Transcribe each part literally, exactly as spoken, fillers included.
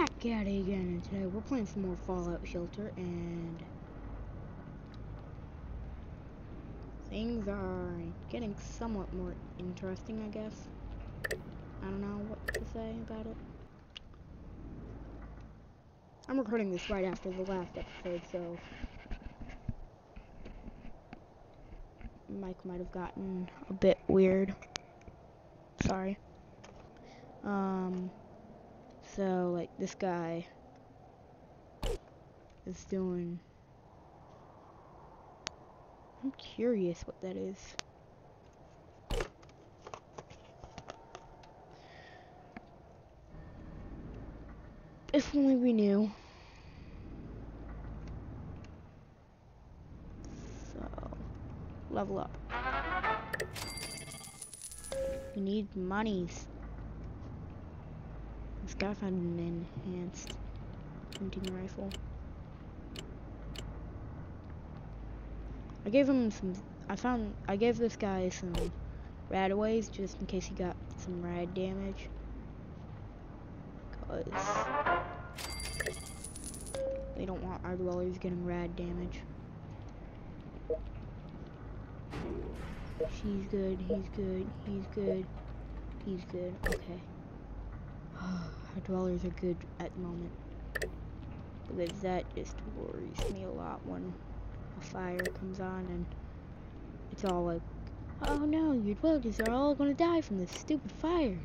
back at it again, and today we're playing some more Fallout Shelter, and things are getting somewhat more interesting, I guess. I don't know what to say about it. I'm recording this right after the last episode, so Mike might have gotten a bit weird. Sorry. Um... So, like, this guy is doing... I'm curious what that is. If only we knew. So, level up. We need monies. This guy found an enhanced hunting rifle. I gave him some. I found. I gave this guy some radaways just in case he got some rad damage. Cause they don't want our dwellers getting rad damage. She's good. He's good. He's good. He's good. Okay. Our dwellers are good at the moment, because that just worries me a lot when a fire comes on and it's all like, oh no, your dwellers are all gonna die from this stupid fire,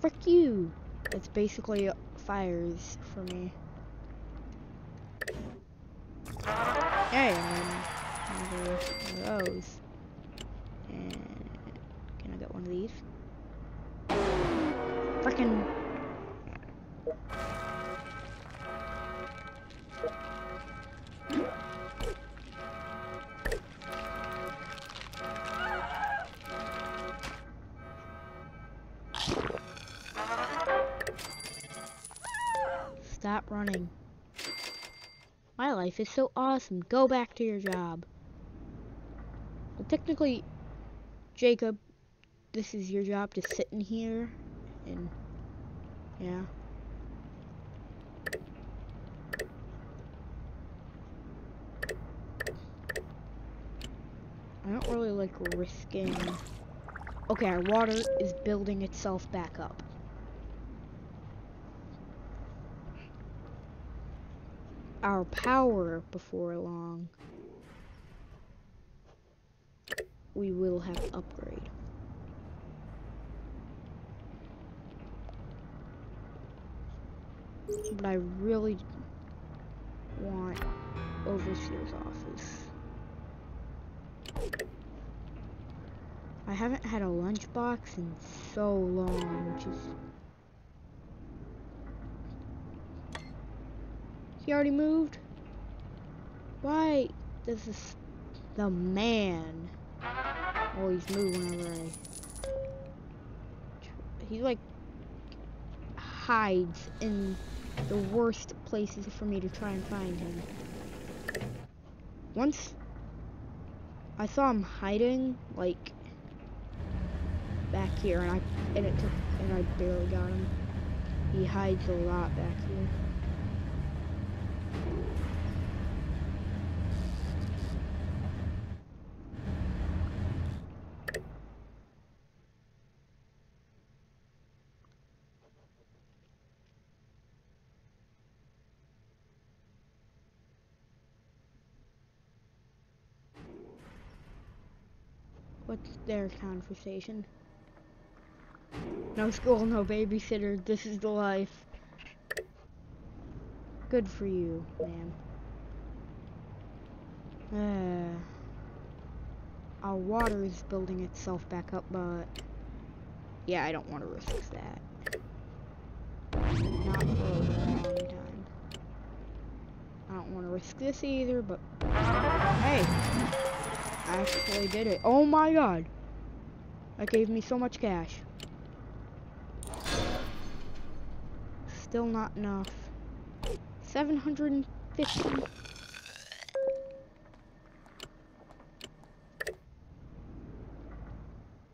frick you. That's basically fires for me. Hey, I'm gonna go with one of those, and can I get one of these? Frickin' stop running. My life is so awesome. Go back to your job. Well, technically, Jacob, this is your job to sit in here and, yeah. I don't really like risking. Okay, our water is building itself back up. Our power, before long, we will have to upgrade. But I really want Overseer's Office. I haven't had a lunchbox in so long, which is... He already moved? Why does this... The man always move whenever I... He, like, hides in the worst places for me to try and find him. Once... I saw him hiding, like, back here, and I and it took and I barely got him. He hides a lot back here. What's their conversation? No school, no babysitter, this is the life. Good for you, man. Uh, our water is building itself back up, but... Yeah, I don't want to risk that. Not for a long time. I don't want to risk this either, but... Hey! I actually did it. Oh my god. That gave me so much cash. Still not enough. seven hundred fifty.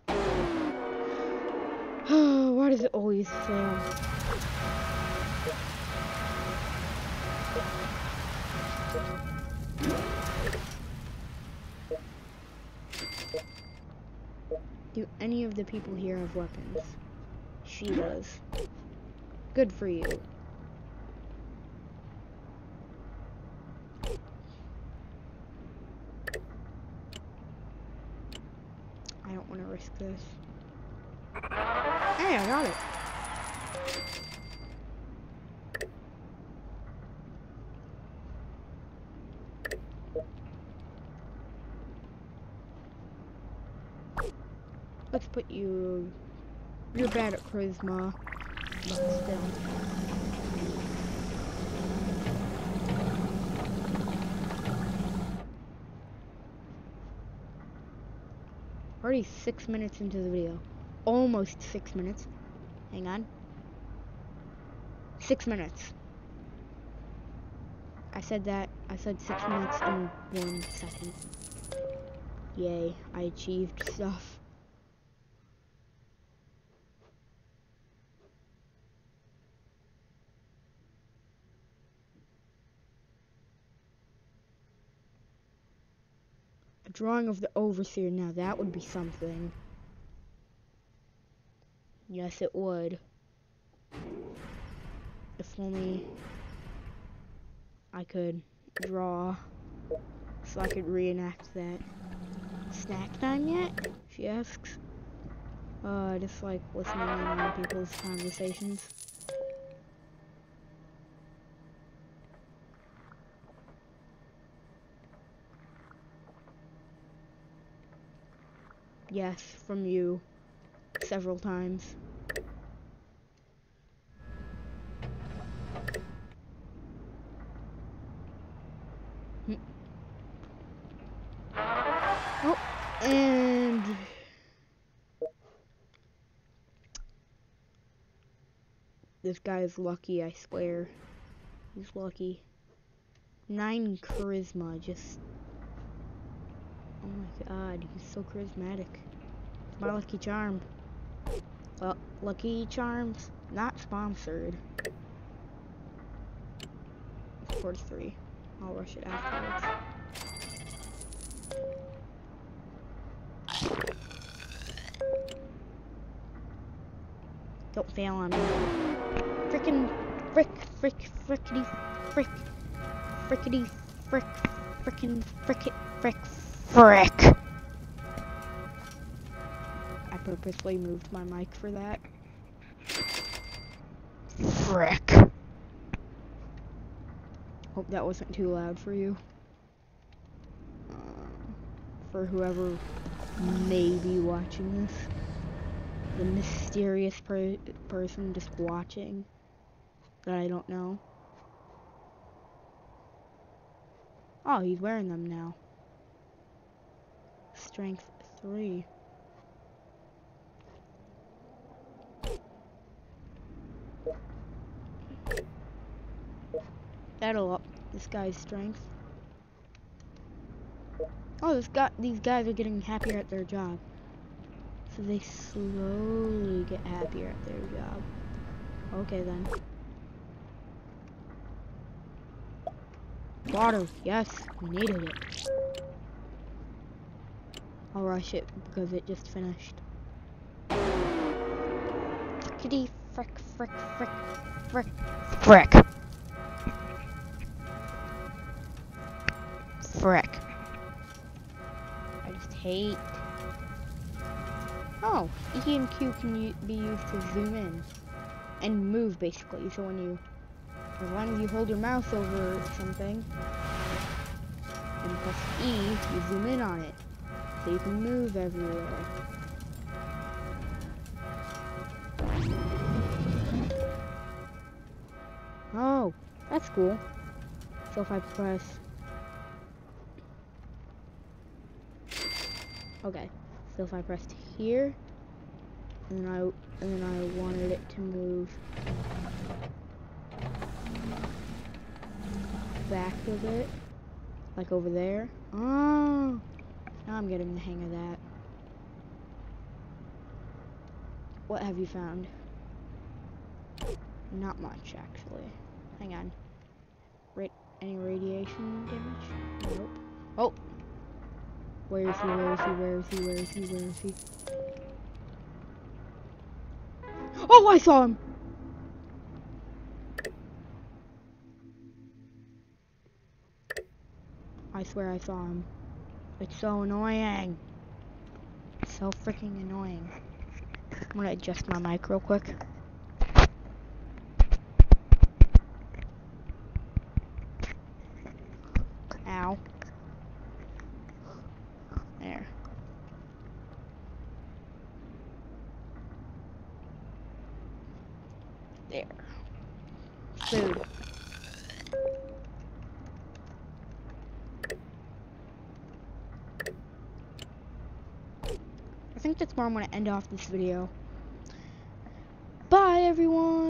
Why does it always fail? any of the people here have weapons. She does. Good for you. I don't want to risk this. Hey, I got it. Let's put you... You're bad at charisma. But still. Already six minutes into the video. Almost six minutes. Hang on. Six minutes. I said that. I said six minutes in one second. Yay, I achieved stuff. Drawing of the overseer, now that would be something. Yes, it would. If only I could draw so I could reenact that. Snack time yet? She asks. Uh, just like listening in on people's conversations. Yes, from you, several times. Hm. Oh, and this guy is lucky, I swear. He's lucky. Nine charisma, just... Oh my god, he's so charismatic. It's my lucky charm. Well, Lucky Charms, not sponsored. forty-three. I'll rush it afterwards. Don't fail on me. Frickin' frick, frick, frickity, frick, frickity, frick, frickin' fricket, frick. Frick! I purposely moved my mic for that. Frick! Hope that wasn't too loud for you. Uh, for whoever may be watching this. The mysterious per person just watching that I don't know. Oh, he's wearing them now. Strength three. That'll up this guy's strength. Oh, this guy, these guys are getting happier at their job. So they slowly get happier at their job. Okay then. Water, yes, we needed it. I'll rush it because it just finished. Frickity frick frick frick frick frick frick. I just hate. Oh, E and Q can be used to zoom in and move basically. So when you, as long as you hold your mouse over something and press E, you zoom in on it. So you can move everywhere. Oh, that's cool. So if I press... Okay, so if I pressed here, and then I, and then I wanted it to move back a bit, like over there. Oh! Now I'm getting the hang of that. What have you found? Not much, actually. Hang on. Ra- any radiation damage? Nope. Oh! Where is he? Where is he? Where is he? Where is he? Where is he? Oh, I saw him! I swear I saw him. It's so annoying. It's so freaking annoying. I'm gonna adjust my mic real quick. Ow. There. There. Food. I think that's where I'm going to end off this video. Bye, everyone!